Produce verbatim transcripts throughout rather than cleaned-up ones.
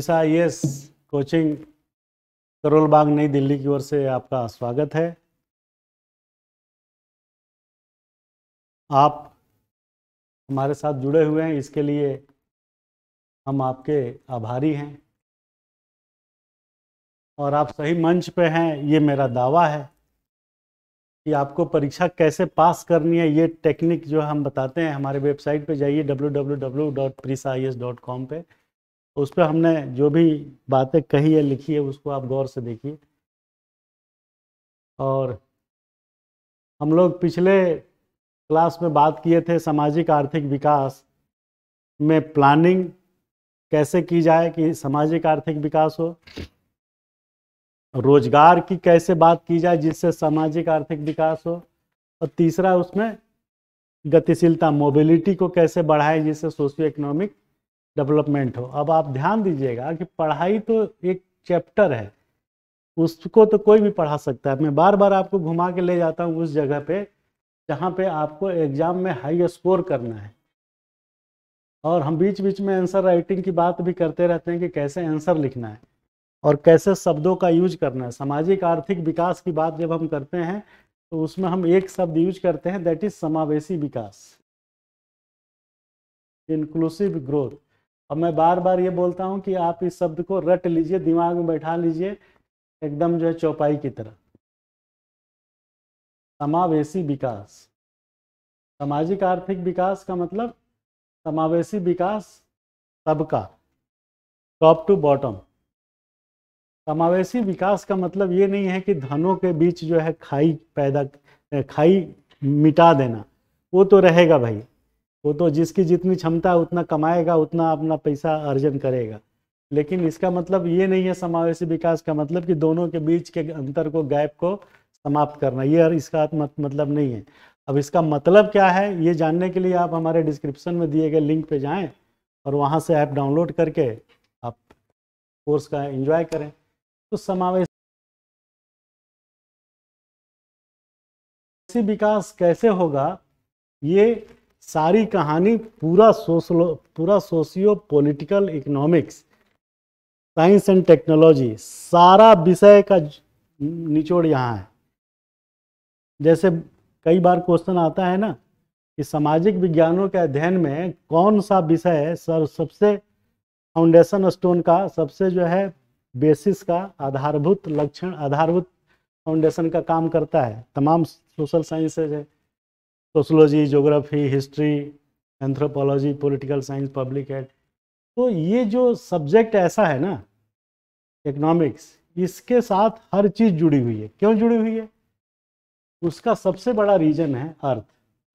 Prisha IAS coaching Karol Bagh नई दिल्ली की ओर से आपका स्वागत है। आप हमारे साथ जुड़े हुए हैं, इसके लिए हम आपके आभारी हैं और आप सही मंच पे हैं। ये मेरा दावा है कि आपको परीक्षा कैसे पास करनी है, ये टेक्निक जो हम बताते हैं, हमारे वेबसाइट पे जाइए W W W dot Prisha I A S dot com पे, उस पर हमने जो भी बातें कही है लिखी है उसको आप गौर से देखिए। और हम लोग पिछले क्लास में बात किए थे सामाजिक आर्थिक विकास में प्लानिंग कैसे की जाए कि सामाजिक आर्थिक विकास हो, रोजगार की कैसे बात की जाए जिससे सामाजिक आर्थिक विकास हो, और तीसरा उसमें गतिशीलता मोबिलिटी को कैसे बढ़ाए जिससे सोशियो इकोनॉमिक डेवलपमेंट हो। अब आप ध्यान दीजिएगा कि पढ़ाई तो एक चैप्टर है, उसको तो कोई भी पढ़ा सकता है। मैं बार बार आपको घुमा के ले जाता हूँ उस जगह पे जहाँ पे आपको एग्जाम में हाई स्कोर करना है, और हम बीच बीच में आंसर राइटिंग की बात भी करते रहते हैं कि कैसे आंसर लिखना है और कैसे शब्दों का यूज करना है। सामाजिक आर्थिक विकास की बात जब हम करते हैं तो उसमें हम एक शब्द यूज करते हैं, दैट इज समावेशी विकास, इंक्लूसिव ग्रोथ। अब मैं बार बार ये बोलता हूँ कि आप इस शब्द को रट लीजिए, दिमाग में बैठा लीजिए, एकदम जो है चौपाई की तरह। समावेशी विकास, सामाजिक आर्थिक विकास का मतलब समावेशी विकास सबका, टॉप टू बॉटम। समावेशी विकास का मतलब ये नहीं है कि धनों के बीच जो है खाई पैदा खाई मिटा देना, वो तो रहेगा भाई, वो तो जिसकी जितनी क्षमता है उतना कमाएगा, उतना अपना पैसा अर्जन करेगा। लेकिन इसका मतलब ये नहीं है समावेशी विकास का मतलब कि दोनों के बीच के अंतर को, गैप को समाप्त करना, ये इसका मतलब नहीं है। अब इसका मतलब क्या है ये जानने के लिए आप हमारे डिस्क्रिप्शन में दिए गए लिंक पे जाएं और वहाँ से ऐप डाउनलोड करके आप कोर्स का एंजॉय करें। तो समावेशी विकास कैसे होगा, ये सारी कहानी पूरा सोशलो पूरा socio political economics, science and technology, सारा विषय का निचोड़ यहाँ है। जैसे कई बार क्वेश्चन आता है ना कि सामाजिक विज्ञानों के अध्ययन में कौन सा विषय है सर सबसे फाउंडेशन स्टोन का, सबसे जो है बेसिस का, आधारभूत लक्षण, आधारभूत फाउंडेशन का काम करता है। तमाम सोशल साइंसेज है, sociology, geography, history, anthropology, political science, public ad. तो ये जो सब्जेक्ट ऐसा है ना इकोनॉमिक्स, इसके साथ हर चीज़ जुड़ी हुई है। क्यों जुड़ी हुई है, उसका सबसे बड़ा रीजन है अर्थ।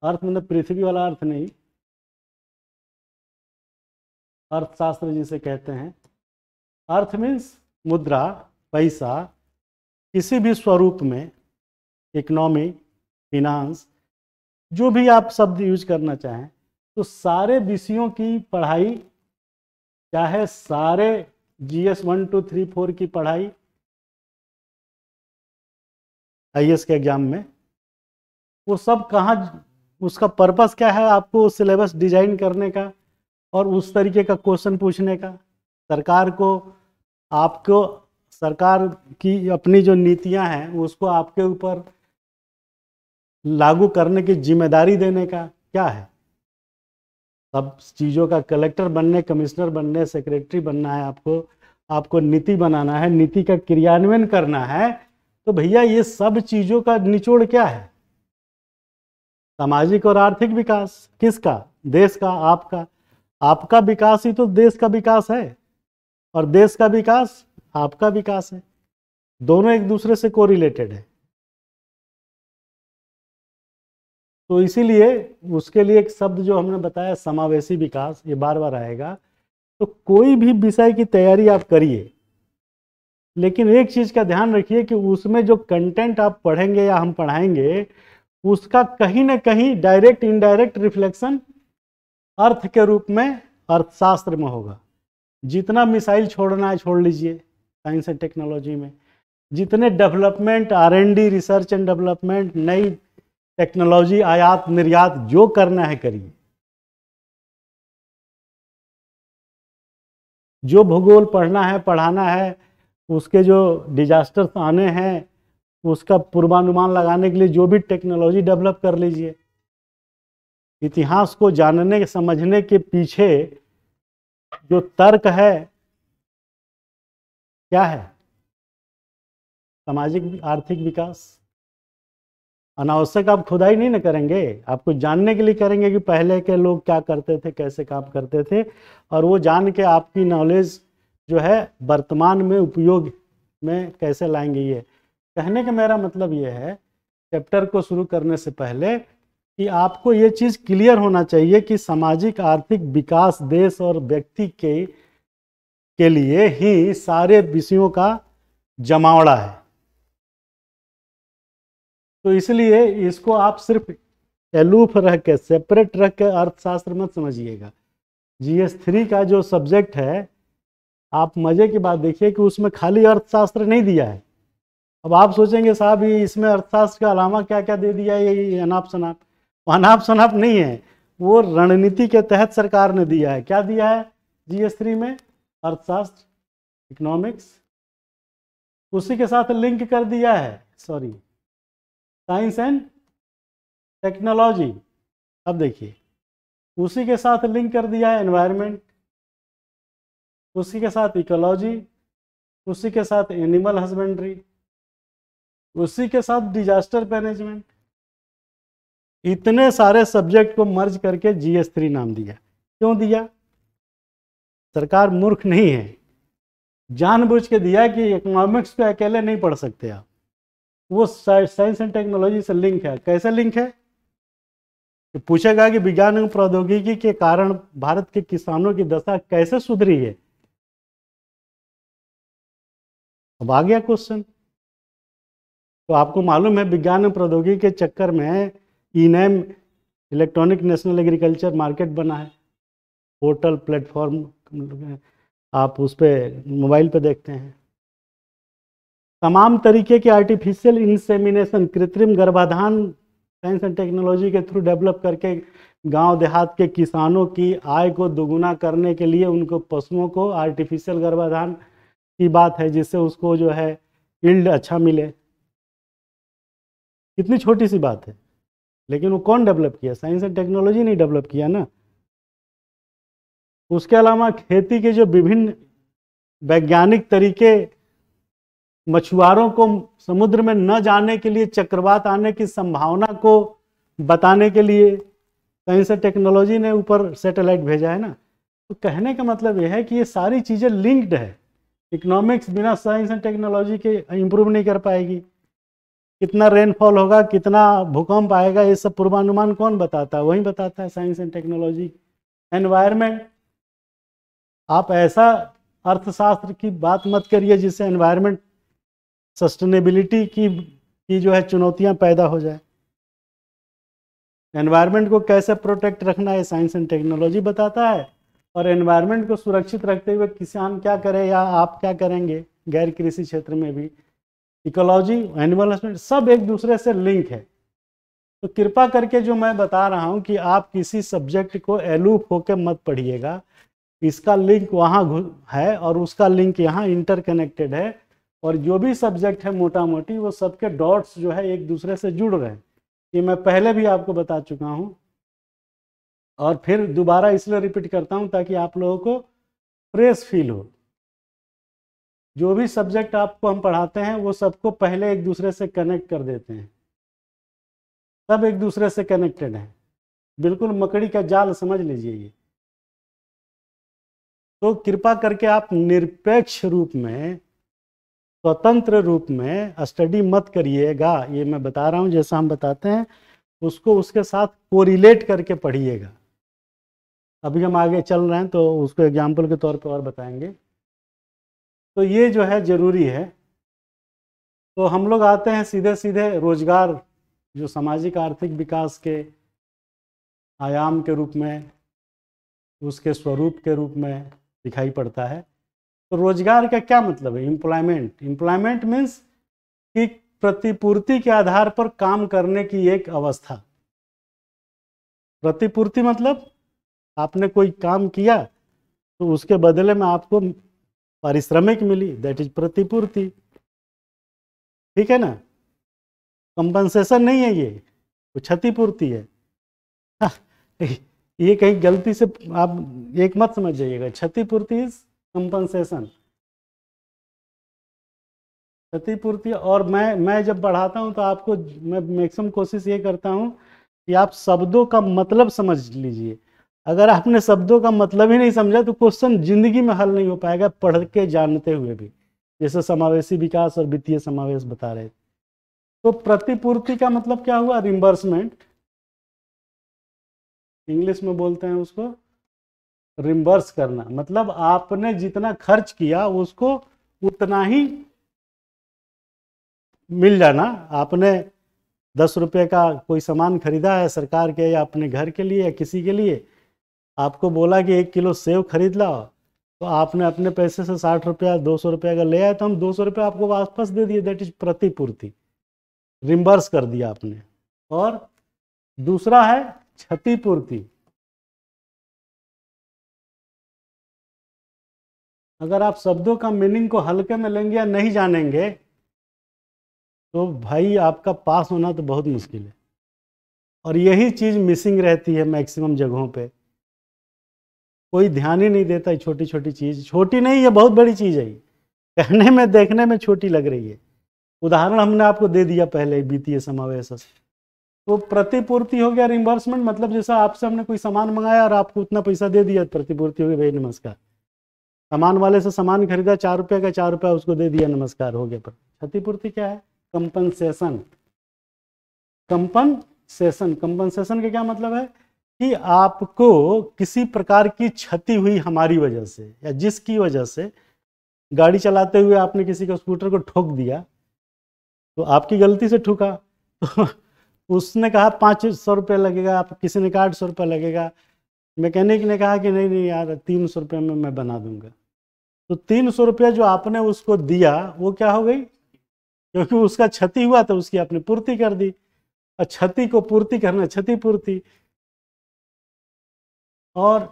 अर्थ मतलब पृथ्वी वाला अर्थ नहीं, अर्थशास्त्र जिसे कहते हैं। अर्थ मीन्स मुद्रा, पैसा, किसी भी स्वरूप में, इकोनॉमी, फिनांस, जो भी आप शब्द यूज करना चाहें। तो सारे विषयों की पढ़ाई, चाहे सारे GS one two three four की पढ़ाई आईएएस के एग्जाम में, वो सब कहाँ, उसका पर्पस क्या है, आपको सिलेबस डिजाइन करने का और उस तरीके का क्वेश्चन पूछने का। सरकार को, आपको सरकार की अपनी जो नीतियां हैं उसको आपके ऊपर लागू करने की जिम्मेदारी देने का क्या है, सब चीज़ों का कलेक्टर बनने, कमिश्नर बनने, सेक्रेटरी बनना है आपको, आपको नीति बनाना है, नीति का क्रियान्वयन करना है। तो भैया ये सब चीज़ों का निचोड़ क्या है, सामाजिक और आर्थिक विकास। किसका, देश का, आपका। आपका विकास ही तो देश का विकास है और देश का विकास आपका विकास है, दोनों एक दूसरे से कोरिलेटेड है। तो इसीलिए उसके लिए एक शब्द जो हमने बताया समावेशी विकास, ये बार बार आएगा। तो कोई भी विषय की तैयारी आप करिए, लेकिन एक चीज़ का ध्यान रखिए कि उसमें जो कंटेंट आप पढ़ेंगे या हम पढ़ाएंगे उसका कहीं ना कहीं डायरेक्ट इनडायरेक्ट रिफ्लेक्शन अर्थ के रूप में अर्थशास्त्र में होगा। जितना मिसाइल छोड़ना है छोड़ लीजिए साइंस एंड टेक्नोलॉजी में, जितने development, R N D, research and development, नई टेक्नोलॉजी आयात निर्यात जो करना है करिए, जो भूगोल पढ़ना है पढ़ाना है, उसके जो डिजास्टर्स आने हैं उसका पूर्वानुमान लगाने के लिए जो भी टेक्नोलॉजी डेवलप कर लीजिए। इतिहास को जानने समझने के पीछे जो तर्क है क्या है? सामाजिक आर्थिक विकास। अनावश्यक आप खुदाई नहीं ना करेंगे, आपको जानने के लिए करेंगे कि पहले के लोग क्या करते थे, कैसे काम करते थे, और वो जान के आपकी नॉलेज जो है वर्तमान में उपयोग में कैसे लाएंगे। ये कहने का मेरा मतलब ये है चैप्टर को शुरू करने से पहले कि आपको ये चीज़ क्लियर होना चाहिए कि सामाजिक आर्थिक विकास देश और व्यक्ति के के लिए ही सारे विषयों का जमावड़ा है। तो इसलिए इसको आप सिर्फ एलूफ रह के सेपरेट रख के अर्थशास्त्र मत समझिएगा। जीएस थ्री का जो सब्जेक्ट है, आप मजे की बात देखिए कि उसमें खाली अर्थशास्त्र नहीं दिया है। अब आप सोचेंगे साहब ये इसमें अर्थशास्त्र का अलावा क्या क्या दे दिया है, ये अनाप शनाप। अनाप शनाप नहीं है, वो रणनीति के तहत सरकार ने दिया है। क्या दिया है जीएस थ्री में? अर्थशास्त्र, इकोनॉमिक्स, उसी के साथ लिंक कर दिया है सॉरी साइंस एंड टेक्नोलॉजी। अब देखिए उसी के साथ लिंक कर दिया है एनवायरनमेंट, उसी के साथ इकोलॉजी, उसी के साथ एनिमल हस्बेंड्री, उसी के साथ डिजास्टर मैनेजमेंट। इतने सारे सब्जेक्ट को मर्ज करके जीएस थ्री नाम दिया। क्यों दिया? सरकार मूर्ख नहीं है, जानबूझ के दिया कि इकोनॉमिक्स को अकेले नहीं पढ़ सकते आप, वो साइंस एंड टेक्नोलॉजी से लिंक है। कैसे लिंक है? कि पूछेगा कि विज्ञान एवं प्रौद्योगिकी के कारण भारत के किसानों की दशा कैसे सुधरी है। अब आ गया क्वेश्चन। तो आपको मालूम है विज्ञान एवं प्रौद्योगिकी के चक्कर में eNAM electronic national agriculture market बना है, पोर्टल प्लेटफॉर्म, आप उस पर मोबाइल पे देखते हैं। तमाम तरीके के आर्टिफिशियल इंसेमिनेशन, कृत्रिम गर्भाधान साइंस एंड टेक्नोलॉजी के थ्रू डेवलप करके गांव देहात के किसानों की आय को दोगुना करने के लिए उनको पशुओं को आर्टिफिशियल गर्भाधान की बात है, जिससे उसको जो है यील्ड अच्छा मिले। कितनी छोटी सी बात है, लेकिन वो कौन डेवलप किया? साइंस एंड टेक्नोलॉजी ने डेवलप किया ना। उसके अलावा खेती के जो विभिन्न वैज्ञानिक तरीके, मछुआरों को समुद्र में न जाने के लिए चक्रवात आने की संभावना को बताने के लिए साइंस एंड टेक्नोलॉजी ने ऊपर सैटेलाइट भेजा है ना। तो कहने का मतलब यह है कि ये सारी चीज़ें लिंक्ड है। इकोनॉमिक्स बिना साइंस एंड टेक्नोलॉजी के इम्प्रूव नहीं कर पाएगी। कितना रेनफॉल होगा, कितना भूकंप आएगा, ये सब पूर्वानुमान कौन बताता है? वही बताता है साइंस एंड टेक्नोलॉजी। एनवायरनमेंट, आप ऐसा अर्थशास्त्र की बात मत करिए जिससे एनवायरनमेंट सस्टेनेबिलिटी की की जो है चुनौतियां पैदा हो जाए। एनवायरनमेंट को कैसे प्रोटेक्ट रखना है साइंस एंड टेक्नोलॉजी बताता है, और एनवायरनमेंट को सुरक्षित रखते हुए किसान क्या करे या आप क्या करेंगे गैर कृषि क्षेत्र में भी। इकोलॉजी, एनिमल हस्बेंड्री, सब एक दूसरे से लिंक है। तो कृपा करके जो मैं बता रहा हूँ कि आप किसी सब्जेक्ट को एलूप होकर मत पढ़िएगा। इसका लिंक वहाँ है और उसका लिंक यहाँ इंटरकनेक्टेड है, और जो भी सब्जेक्ट है मोटा मोटी वो सबके डॉट्स जो है एक दूसरे से जुड़ रहे हैं। ये मैं पहले भी आपको बता चुका हूँ और फिर दोबारा इसलिए रिपीट करता हूँ ताकि आप लोगों को फ्रेश फील हो। जो भी सब्जेक्ट आपको हम पढ़ाते हैं वो सबको पहले एक दूसरे से कनेक्ट कर देते हैं, सब एक दूसरे से कनेक्टेड है। बिल्कुल मकड़ी का जाल समझ लीजिए ये। तो कृपा करके आप निरपेक्ष रूप में, स्वतंत्र रूप में स्टडी मत करिएगा। ये मैं बता रहा हूँ, जैसा हम बताते हैं उसको उसके साथ कोरिलेट करके पढ़िएगा। अभी हम आगे चल रहे हैं तो उसको एग्जाम्पल के तौर पर और बताएंगे। तो ये जो है ज़रूरी है। तो हम लोग आते हैं सीधे सीधे रोजगार, जो सामाजिक आर्थिक विकास के आयाम के रूप में, उसके स्वरूप के रूप में दिखाई पड़ता है। तो रोजगार का क्या मतलब है? एम्प्लॉयमेंट। एम्प्लॉयमेंट मीन्स कि प्रतिपूर्ति के आधार पर काम करने की एक अवस्था। प्रतिपूर्ति मतलब आपने कोई काम किया तो उसके बदले में आपको पारिश्रमिक मिली, दैट इज प्रतिपूर्ति, ठीक है ना। कंपनसेशन नहीं है ये, वो क्षतिपूर्ति है। हाँ, ये कहीं गलती से आप एक मत समझ जाइएगा, क्षतिपूर्ति इज कंपनसेशन, क्षतिपूर्ति। और मैं मैं जब पढ़ाता हूँ तो आपको मैं मैक्सिमम कोशिश ये करता हूँ कि आप शब्दों का मतलब समझ लीजिए। अगर आपने शब्दों का मतलब ही नहीं समझा तो क्वेश्चन जिंदगी में हल नहीं हो पाएगा, पढ़ के जानते हुए भी। जैसे समावेशी विकास और वित्तीय समावेश बता रहे थे, तो प्रतिपूर्ति का मतलब क्या हुआ? रिम्बर्समेंट, इंग्लिश में बोलते हैं उसको रिम्बर्स करना, मतलब आपने जितना खर्च किया उसको उतना ही मिल जाना। आपने दस रुपये का कोई सामान खरीदा है सरकार के या अपने घर के लिए या किसी के लिए, आपको बोला कि एक किलो सेब खरीद लाओ, तो आपने अपने पैसे से साठ रुपया दो सौ रुपये का ले आए, तो हम दो सौ रुपया आपको वापस दे दिए, दैट इज प्रतिपूर्ति, रिम्बर्स कर दिया आपने। और दूसरा है क्षतिपूर्ति। अगर आप शब्दों का मीनिंग को हल्के में लेंगे या नहीं जानेंगे तो भाई आपका पास होना तो बहुत मुश्किल है। और यही चीज़ मिसिंग रहती है मैक्सिमम जगहों पे, कोई ध्यान ही नहीं देता। छोटी छोटी चीज़, छोटी नहीं है, बहुत बड़ी चीज़ है, कहने में देखने में छोटी लग रही है। उदाहरण हमने आपको दे दिया पहले वित्तीय समावेश, तो प्रतिपूर्ति हो गया। रिम्बर्समेंट मतलब जैसा आपसे हमने कोई सामान मंगाया और आपको उतना पैसा दे दिया, प्रतिपूर्ति हो गई, भाई नमस्कार। सामान वाले से सामान खरीदा चार रुपये का, चार रुपया उसको दे दिया, नमस्कार हो गया। पर क्षतिपूर्ति क्या है? कंपनसेशन। कंपनसेशन कंपनसेशन का क्या मतलब है कि आपको किसी प्रकार की क्षति हुई हमारी वजह से या जिसकी वजह से, गाड़ी चलाते हुए आपने किसी का स्कूटर को ठोक दिया, तो आपकी गलती से ठोका, तो उसने कहा पाँच सौ रुपये लगेगा, आप किसी ने कहा आठ सौ रुपये लगेगा, मैकेनिक ने कहा कि नहीं नहीं यार तीन सौ रुपये में मैं बना दूंगा। तो तीन सौ रुपये जो आपने उसको दिया वो क्या हो गई? क्योंकि उसका क्षति हुआ तो उसकी आपने पूर्ति कर दी, और क्षति को पूर्ति करना क्षतिपूर्ति। और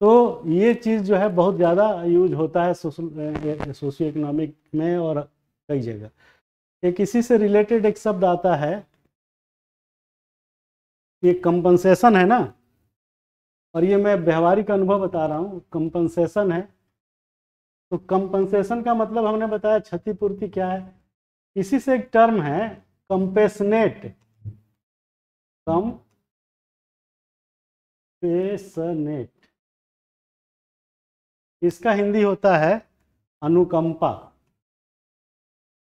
तो ये चीज़ जो है बहुत ज़्यादा यूज होता है सोशियो इकोनॉमिक में और कई जगह। एक इसी से रिलेटेड एक शब्द आता है, ये कंपनसेशन है ना, और ये मैं व्यवहारिक अनुभव बता रहा हूँ। कंपनसेशन है, तो कंपनसेशन का मतलब हमने बताया क्षतिपूर्ति क्या है। इसी से एक टर्म है कंपेसनेट, कंपेसनेट, इसका हिंदी होता है अनुकंपा।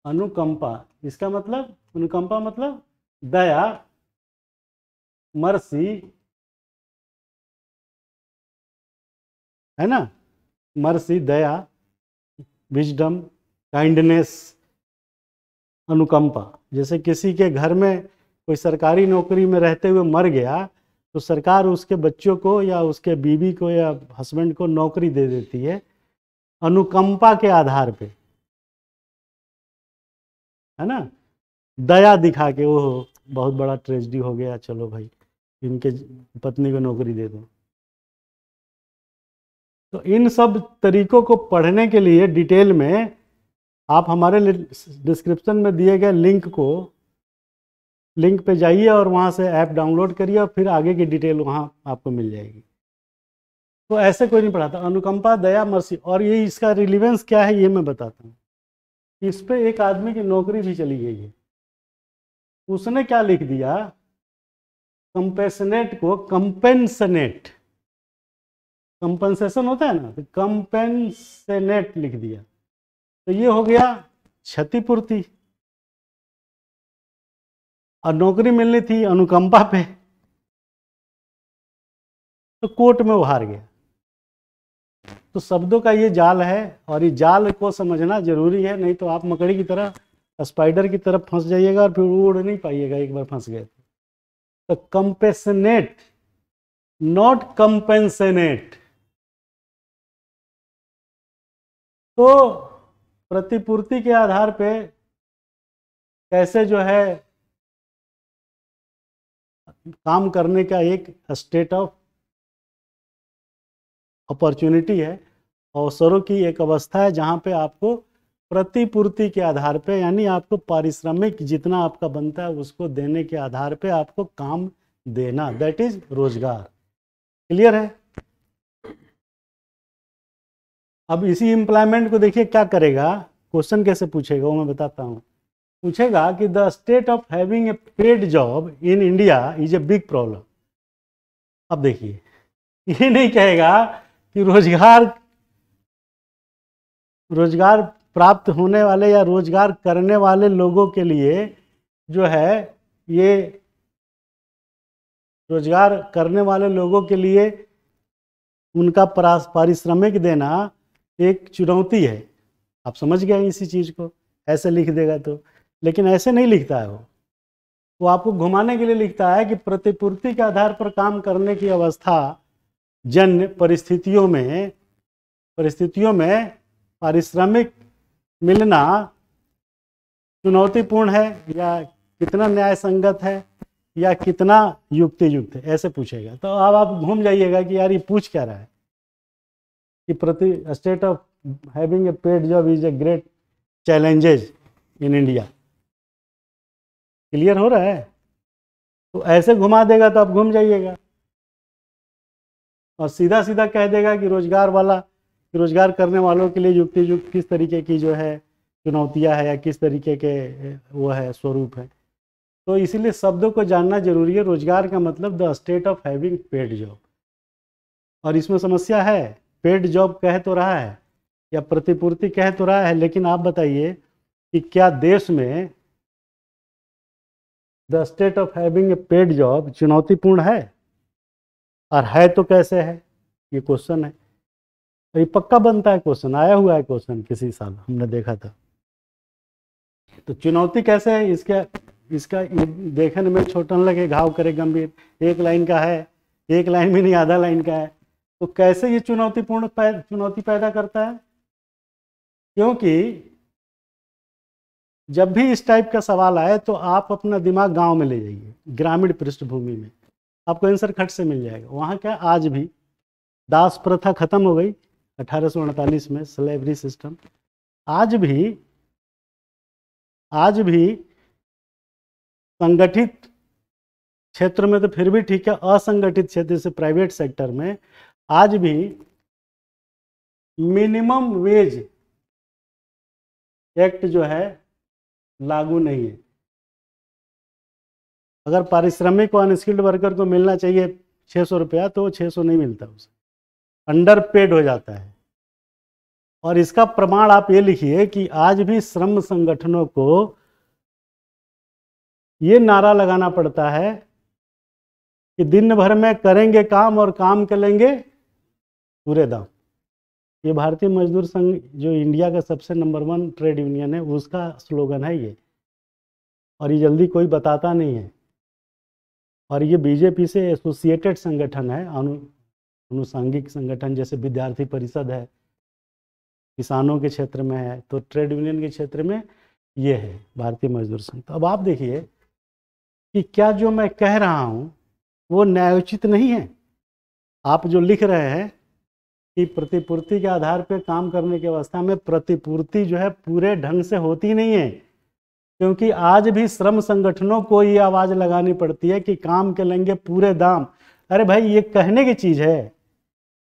अनुकंपा इसका मतलब, अनुकंपा मतलब दया, मर्सी, है ना, मर्सी, दया, विजडम, काइंडनेस, अनुकंपा। जैसे किसी के घर में कोई सरकारी नौकरी में रहते हुए मर गया तो सरकार उसके बच्चों को या उसके बीवी को या हस्बैंड को नौकरी दे देती है अनुकंपा के आधार पे, है ना, दया दिखा के, ओहो बहुत बड़ा ट्रेजेडी हो गया, चलो भाई इनके पत्नी को नौकरी दे दो। तो इन सब तरीकों को पढ़ने के लिए डिटेल में आप हमारे डिस्क्रिप्शन में दिए गए लिंक को लिंक पे जाइए और वहाँ से ऐप डाउनलोड करिए, और फिर आगे की डिटेल वहाँ आपको मिल जाएगी। तो ऐसे कोई नहीं पढ़ाता, अनुकंपा, दया, मर्सी। और ये इसका रिलेवेंस क्या है ये मैं बताता हूँ। इस पे एक आदमी की नौकरी भी चली गई है, उसने क्या लिख दिया? कंपेसनेट को कंपेंसनेट, कंपनसेशन होता है ना, तो कंपेंसनेट लिख दिया, तो ये हो गया क्षतिपूर्ति। और नौकरी मिलनी थी अनुकंपा पे, तो कोर्ट में वो हार गया। तो शब्दों का ये जाल है, और ये जाल को समझना जरूरी है, नहीं तो आप मकड़ी की तरह, स्पाइडर की तरह फंस जाइएगा और फिर उड़ नहीं पाइएगा एक बार फंस गए तो। Compassionate, not compensenate. तो प्रतिपूर्ति के आधार पे कैसे जो है काम करने का एक स्टेट ऑफ अपॉर्चुनिटी है, अवसरों की एक अवस्था है जहाँ पे आपको प्रतिपूर्ति के आधार पे, यानी आपको पारिश्रमिक जितना आपका बनता है उसको देने के आधार पे आपको काम देना, दैट इज रोजगार। क्लियर है? अब इसी एम्प्लॉयमेंट को देखिए क्या करेगा, क्वेश्चन कैसे पूछेगा वो मैं बताता हूँ। पूछेगा कि the state of having a paid job in India is a big problem. अब देखिए, ये नहीं कहेगा कि रोजगार रोजगार प्राप्त होने वाले या रोजगार करने वाले लोगों के लिए जो है ये रोजगार करने वाले लोगों के लिए उनका पारिश्रमिक देना एक चुनौती है। आप समझ गए इसी चीज़ को, ऐसे लिख देगा तो। लेकिन ऐसे नहीं लिखता है वो वो आपको घुमाने के लिए लिखता है कि प्रतिपूर्ति के आधार पर काम करने की अवस्था जन्य परिस्थितियों में परिस्थितियों में पारिश्रमिक मिलना चुनौतीपूर्ण है, या कितना न्याय संगत है, या कितना युक्ति युक्त है, ऐसे पूछेगा। तो अब आप घूम जाइएगा कि यार ये पूछ क्या रहा है कि प्रति state of having a paid job is a great challenges in India. Clear हो रहा है? तो ऐसे घुमा देगा तो आप घूम जाइएगा, और सीधा सीधा कह देगा कि रोजगार वाला रोजगार करने वालों के लिए युक्ति युक्त किस तरीके की जो है चुनौतियां है, या किस तरीके के वो है स्वरूप है। तो इसीलिए शब्दों को जानना जरूरी है। रोजगार का मतलब the state of having paid job, और इसमें समस्या है, पेड जॉब कह तो रहा है या प्रतिपूर्ति कह तो रहा है, लेकिन आप बताइए कि क्या देश में the state of having a paid job चुनौतीपूर्ण है, और है तो कैसे है, ये क्वेश्चन है। ये पक्का बनता है क्वेश्चन, आया हुआ है क्वेश्चन किसी साल हमने देखा था। तो चुनौती कैसे है इसका इसका देखने में छोटन लगे घाव करे गंभीर, एक लाइन का है, एक लाइन भी नहीं आधा लाइन का है। तो कैसे ये चुनौतीपूर्ण पैद, चुनौती पैदा करता है? क्योंकि जब भी इस टाइप का सवाल आए तो आप अपना दिमाग गांव में ले जाइए, ग्रामीण पृष्ठभूमि में, आपको आंसर खट से मिल जाएगा। वहाँ क्या, आज भी दास प्रथा खत्म हो गई अठारह सौ अड़तालीस में, स्लेवरी सिस्टम। आज भी आज भी संगठित क्षेत्र में तो फिर भी ठीक है, असंगठित क्षेत्र से प्राइवेट सेक्टर में आज भी मिनिमम वेज एक्ट जो है लागू नहीं है। अगर पारिश्रमिक और अनस्किल्ड वर्कर को मिलना चाहिए छः सौ रुपया, तो छः सौ नहीं मिलता, उसे अंडर पेड हो जाता है। और इसका प्रमाण आप ये लिखिए कि आज भी श्रम संगठनों को ये नारा लगाना पड़ता है कि दिन भर में करेंगे काम और काम करेंगे पूरे दाम। ये भारतीय मजदूर संघ जो इंडिया का सबसे नंबर वन ट्रेड यूनियन है, उसका स्लोगन है ये, और ये जल्दी कोई बताता नहीं है। और ये बीजेपी से एसोसिएटेड संगठन है, अनु अनुसांगिक संगठन, जैसे विद्यार्थी परिषद है, किसानों के क्षेत्र में है, तो ट्रेड यूनियन के क्षेत्र में ये है भारतीय मजदूर संघ। तो अब आप देखिए कि क्या जो मैं कह रहा हूँ वो न्यायोचित नहीं है। आप जो लिख रहे हैं कि प्रतिपूर्ति के आधार पर काम करने की अवस्था में प्रतिपूर्ति जो है पूरे ढंग से होती नहीं है, क्योंकि आज भी श्रम संगठनों को ये आवाज़ लगानी पड़ती है कि काम के लेंगे पूरे दाम। अरे भाई, ये कहने की चीज़ है,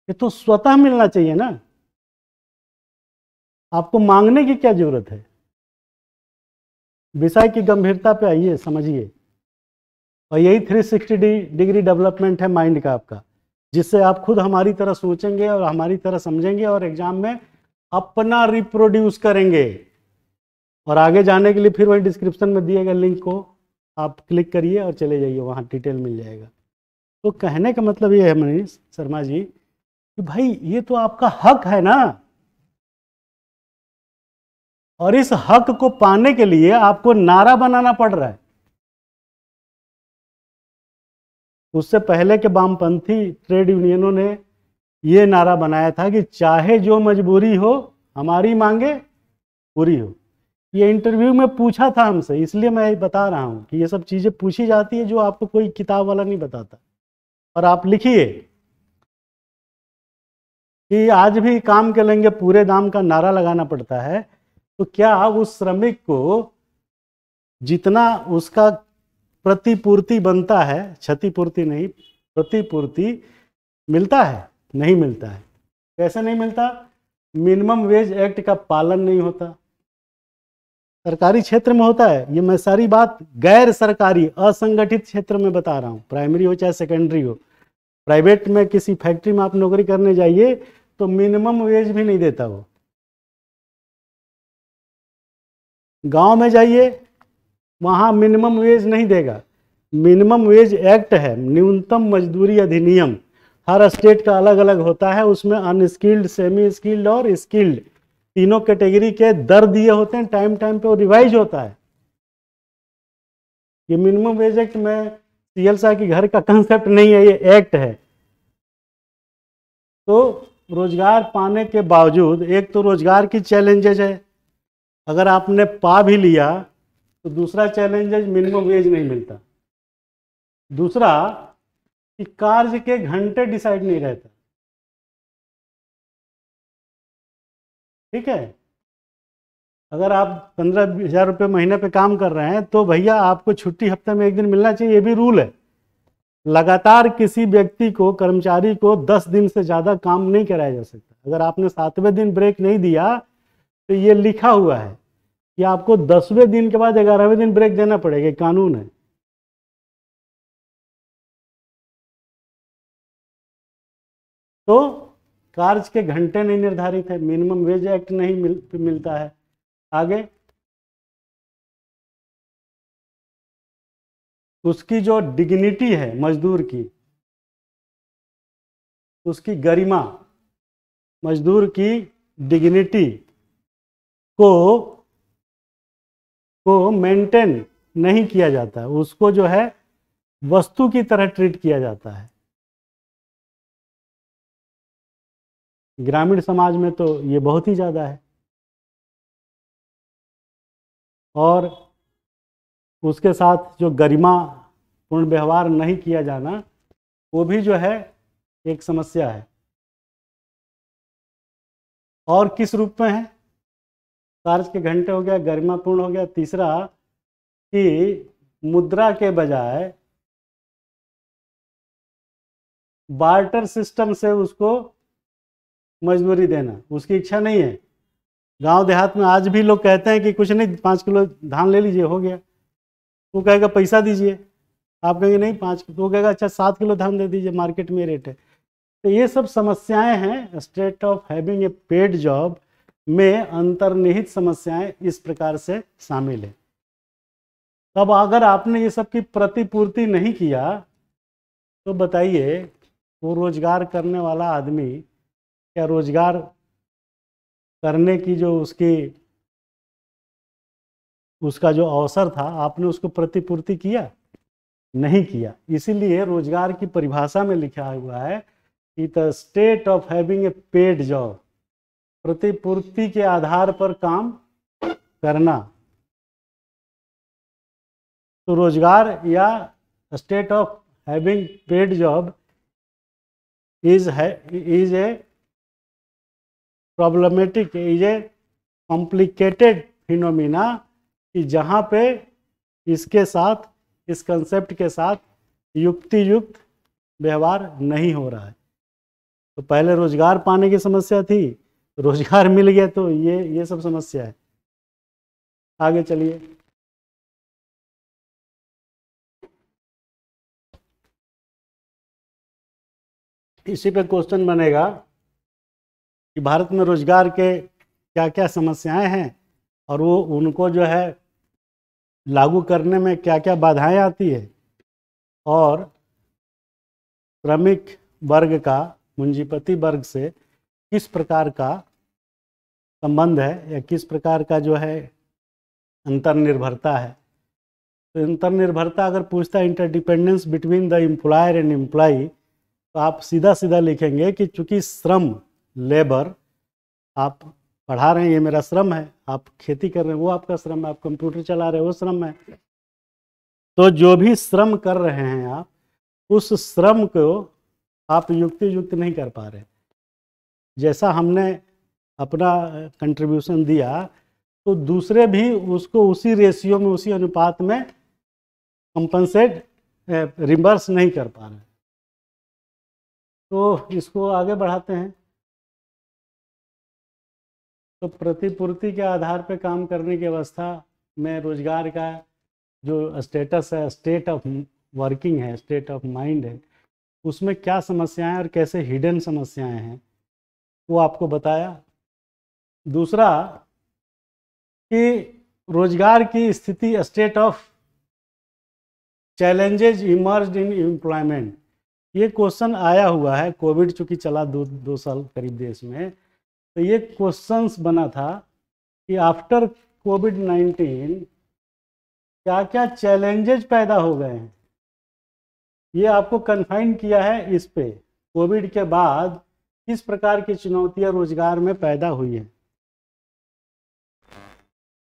ये तो स्वतः मिलना चाहिए ना, आपको मांगने की क्या जरूरत है। विषय की गंभीरता पे आइए, समझिए, और यही तीन सौ साठ डिग्री डेवलपमेंट है माइंड का आपका, जिससे आप खुद हमारी तरह सोचेंगे और हमारी तरह समझेंगे और एग्जाम में अपना रिप्रोड्यूस करेंगे। और आगे जाने के लिए फिर वही डिस्क्रिप्शन में दिएगा लिंक को आप क्लिक करिए और चले जाइए, वहाँ डिटेल मिल जाएगा। तो कहने का मतलब ये है मनीष शर्मा जी कि भाई ये तो आपका हक है ना, और इस हक को पाने के लिए आपको नारा बनाना पड़ रहा है। उससे पहले के वामपंथी ट्रेड यूनियनों ने ये नारा बनाया था कि चाहे जो मजबूरी हो हमारी मांगे पूरी हो। ये इंटरव्यू में पूछा था हमसे, इसलिए मैं बता रहा हूँ कि ये सब चीज़ें पूछी जाती है जो आपको कोई किताब वाला नहीं बताता। और आप लिखिए कि आज भी काम के लेंगे पूरे दाम का नारा लगाना पड़ता है, तो क्या उस श्रमिक को जितना उसका प्रतिपूर्ति बनता है, क्षतिपूर्ति नहीं प्रतिपूर्ति मिलता है? नहीं मिलता है। कैसे नहीं मिलता? मिनिमम वेज एक्ट का पालन नहीं होता। सरकारी क्षेत्र में होता है ये, मैं सारी बात गैर सरकारी असंगठित क्षेत्र में बता रहा हूँ, प्राइमरी हो चाहे सेकेंडरी हो। प्राइवेट में किसी फैक्ट्री में आप नौकरी करने जाइए तो मिनिमम वेज भी नहीं देता वो। गांव में जाइए वहाँ मिनिमम वेज नहीं देगा। मिनिमम वेज एक्ट है, न्यूनतम मजदूरी अधिनियम, हर स्टेट का अलग अलग होता है। उसमें अनस्किल्ड, सेमी स्किल्ड और स्किल्ड तीनों कैटेगरी के दर दिए होते हैं, टाइम टाइम पे वो रिवाइज होता है। ये मिनिमम वेज एक्ट में सीएल साहब के घर का कंसेप्ट नहीं है, ये एक्ट है। तो रोजगार पाने के बावजूद एक तो रोजगार की चैलेंजेज है, अगर आपने पा भी लिया तो दूसरा चैलेंजेज मिनिमम वेज नहीं मिलता। दूसरा कि कार्य के घंटे डिसाइड नहीं रहता, ठीक है। अगर आप पंद्रह हजार रुपये महीने पे काम कर रहे हैं तो भैया आपको छुट्टी हफ्ते में एक दिन मिलना चाहिए, ये भी रूल है। लगातार किसी व्यक्ति को, कर्मचारी को दस दिन से ज़्यादा काम नहीं कराया जा सकता। अगर आपने सातवें दिन ब्रेक नहीं दिया तो ये लिखा हुआ है कि आपको दसवें दिन के बाद ग्यारहवें दिन ब्रेक देना पड़ेगा, कानून है। तो कार्य के घंटे नहीं निर्धारित है, मिनिमम वेज एक्ट नहीं मिल, मिलता है। आगे उसकी जो डिग्निटी है मजदूर की, उसकी गरिमा, मजदूर की डिग्निटी को को मेंटेन नहीं किया जाता है। उसको जो है वस्तु की तरह ट्रीट किया जाता है। ग्रामीण समाज में तो ये बहुत ही ज़्यादा है। और उसके साथ जो गरिमापूर्ण व्यवहार नहीं किया जाना, वो भी जो है एक समस्या है। और किस रूप में है? कार्य के घंटे हो गया, गरिमापूर्ण हो गया। तीसरा कि मुद्रा के बजाय बार्टर सिस्टम से उसको मजबूरी देना, उसकी इच्छा नहीं है। गांव देहात में आज भी लोग कहते हैं कि कुछ नहीं, पाँच किलो धान ले लीजिए, हो गया। वो कहेगा पैसा दीजिए, आप कहेंगे नहीं पाँच, वो कहेगा अच्छा सात किलो धान दे दीजिए, मार्केट में रेट है। तो ये सब समस्याएं हैं। State of having a paid job में अंतर्निहित समस्याएं इस प्रकार से शामिल है। अब अगर आपने ये सब की प्रतिपूर्ति नहीं किया तो बताइए वो रोजगार करने वाला आदमी क्या रोजगार करने की जो उसकी उसका जो अवसर था, आपने उसको प्रतिपूर्ति किया? नहीं किया। इसीलिए रोजगार की परिभाषा में लिखा हुआ है it a state of having a paid job, प्रतिपूर्ति के आधार पर काम करना। तो रोजगार या state of having paid job is है इज ए प्रॉब्लमेटिक, ये कॉम्प्लिकेटेड फिनोमिना कि जहाँ पे इसके साथ, इस कंसेप्ट के साथ युक्ति युक्त व्यवहार नहीं हो रहा है। तो पहले रोजगार पाने की समस्या थी, रोजगार मिल गया तो ये ये सब समस्या है। आगे चलिए। इसी पे क्वेश्चन बनेगा कि भारत में रोजगार के क्या क्या समस्याएं हैं और वो उनको जो है लागू करने में क्या क्या बाधाएं आती है, और श्रमिक वर्ग का पूंजीपति वर्ग से किस प्रकार का संबंध है या किस प्रकार का जो है अंतर्निर्भरता है। तो अंतर्निर्भरता अगर पूछता है, interdependence between the employer and employee, तो आप सीधा सीधा लिखेंगे कि चूंकि श्रम लेबर, आप पढ़ा रहे हैं ये मेरा श्रम है, आप खेती कर रहे हैं वो आपका श्रम है, आप कंप्यूटर चला रहे हैं वो श्रम है, तो जो भी श्रम कर रहे हैं आप, उस श्रम को आप युक्ति युक्त नहीं कर पा रहे। जैसा हमने अपना कंट्रीब्यूशन दिया तो दूसरे भी उसको उसी रेशियो में, उसी अनुपात में कंपनसेट रिवर्स नहीं कर पा रहे हैं। तो इसको आगे बढ़ाते हैं। तो प्रतिपूर्ति के आधार पर काम करने की अवस्था में रोजगार का जो स्टेटस है, स्टेट ऑफ वर्किंग है, स्टेट ऑफ माइंड है, उसमें क्या समस्याएं और कैसे हिडन समस्याएं हैं वो आपको बताया। दूसरा कि रोजगार की स्थिति, state of challenges emerged in employment, ये क्वेश्चन आया हुआ है। कोविड चूँकि चला दो दो साल करीब देश में, तो ये क्वेश्चंस बना था कि आफ्टर कोविड नाइन्टीन क्या क्या चैलेंजेज पैदा हो गए हैं। ये आपको कन्फाइन किया है इस पे, कोविड के बाद किस प्रकार की चुनौतियां रोजगार में पैदा हुई है।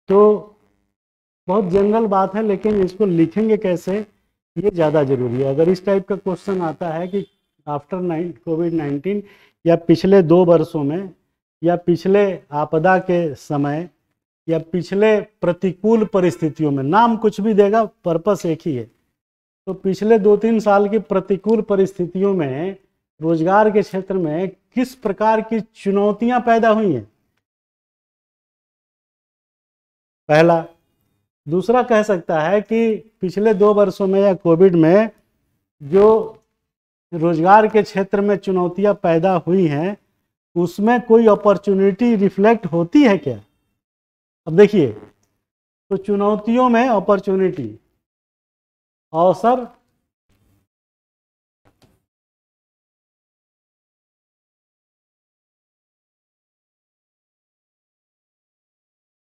तो बहुत जनरल बात है, लेकिन इसको लिखेंगे कैसे ये ज़्यादा जरूरी है। अगर इस टाइप का क्वेश्चन आता है कि आफ्टर नाइन कोविड नाइन्टीन या पिछले दो वर्षों में या पिछले आपदा के समय या पिछले प्रतिकूल परिस्थितियों में, नाम कुछ भी देगा पर्पस एक ही है, तो पिछले दो तीन साल की प्रतिकूल परिस्थितियों में रोजगार के क्षेत्र में किस प्रकार की चुनौतियां पैदा हुई हैं, पहला। दूसरा कह सकता है कि पिछले दो वर्षों में या कोविड में जो रोजगार के क्षेत्र में चुनौतियां पैदा हुई हैं उसमें कोई अपॉर्चुनिटी रिफ्लेक्ट होती है क्या। अब देखिए, तो चुनौतियों में अपॉर्चुनिटी, अवसर,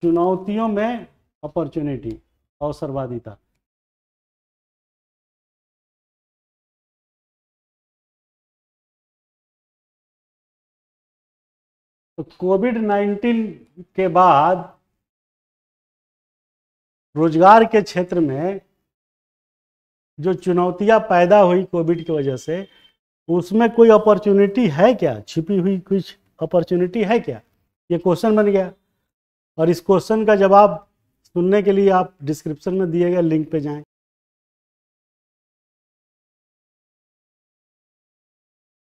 चुनौतियों में अपॉर्चुनिटी, अवसरवादिता, तो कोविड नाइन्टीन के बाद रोजगार के क्षेत्र में जो चुनौतियां पैदा हुई कोविड की वजह से, उसमें कोई अपॉर्चुनिटी है क्या, छिपी हुई कुछ अपॉर्चुनिटी है क्या, ये क्वेश्चन बन गया। और इस क्वेश्चन का जवाब सुनने के लिए आप डिस्क्रिप्शन में दिए गए लिंक पे जाएं।